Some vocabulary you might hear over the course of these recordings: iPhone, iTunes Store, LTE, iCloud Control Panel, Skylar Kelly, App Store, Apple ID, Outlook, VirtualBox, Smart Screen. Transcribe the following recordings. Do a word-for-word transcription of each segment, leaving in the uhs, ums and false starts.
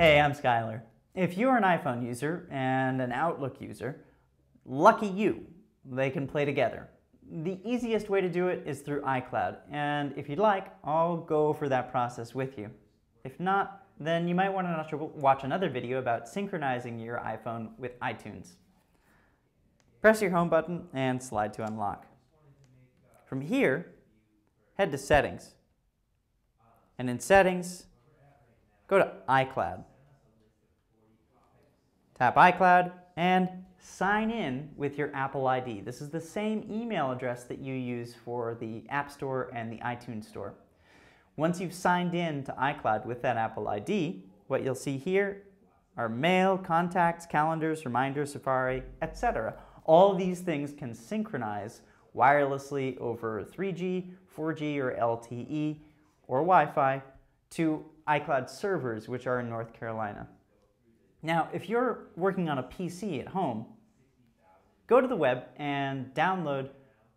Hey, I'm Skyler. If you're an iPhone user and an Outlook user, lucky you, they can play together. The easiest way to do it is through iCloud, and if you'd like, I'll go over that process with you. If not, then you might want to watch another video about synchronizing your iPhone with iTunes. Press your home button and slide to unlock. From here, head to Settings, and in Settings, go to iCloud. Tap iCloud and sign in with your Apple I D. This is the same email address that you use for the App Store and the iTunes Store. Once you've signed in to iCloud with that Apple I D, what you'll see here are mail, contacts, calendars, reminders, Safari, et cetera. All these things can synchronize wirelessly over three G, four G, or L T E, or Wi-Fi to iCloud servers, which are in North Carolina. Now, if you're working on a P C at home, go to the web and download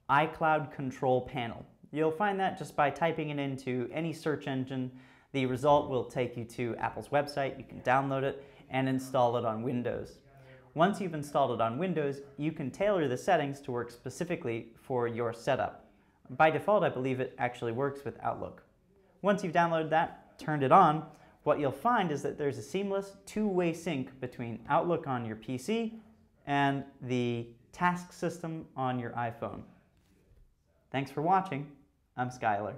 iCloud Control Panel. You'll find that just by typing it into any search engine. The result will take you to Apple's website. You can download it and install it on Windows. Once you've installed it on Windows, you can tailor the settings to work specifically for your setup. By default, I believe it actually works with Outlook. Once you've downloaded that, turned it on, what you'll find is that there's a seamless two-way sync between Outlook on your P C and the task system on your iPhone. Thanks for watching. I'm Skyler.